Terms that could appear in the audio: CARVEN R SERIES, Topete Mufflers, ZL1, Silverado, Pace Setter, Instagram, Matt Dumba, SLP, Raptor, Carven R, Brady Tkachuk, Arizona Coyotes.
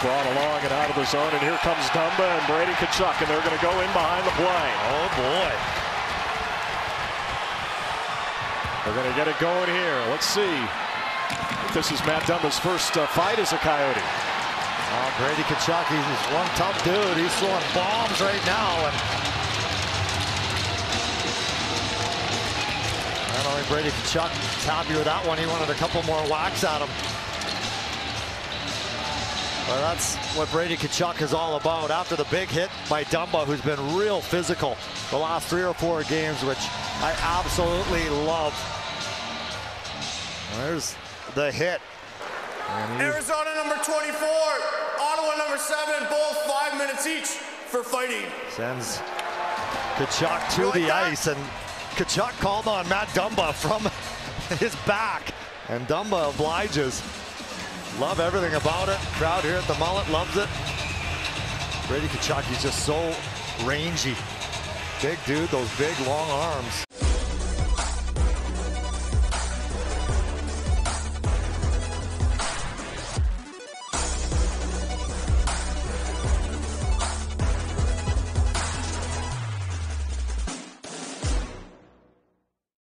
brought along and out of the zone, and here comes Dumba and Brady Tkachuk, and they're going to go in behind the play. Oh, boy. They're going to get it going here. Let's see. This is Matt Dumba's first fight as a Coyote. Oh, Brady Tkachuk, he's one tough dude. He's throwing bombs right now. And not only Brady Tkachuk tapped you with that one, he wanted a couple more whacks at him. Well, that's what Brady Tkachuk is all about. After the big hit by Dumba, who's been real physical the last 3 or 4 games, which I absolutely love. There's the hit. Arizona number 24, Ottawa number 7, both 5 minutes each for fighting. Sends Tkachuk to the ice, and Tkachuk called on Matt Dumba from his back, and Dumba obliges. Love everything about it. Crowd here at the Mullet loves it. Brady Tkachuk is just so rangy. Big dude, those big long arms.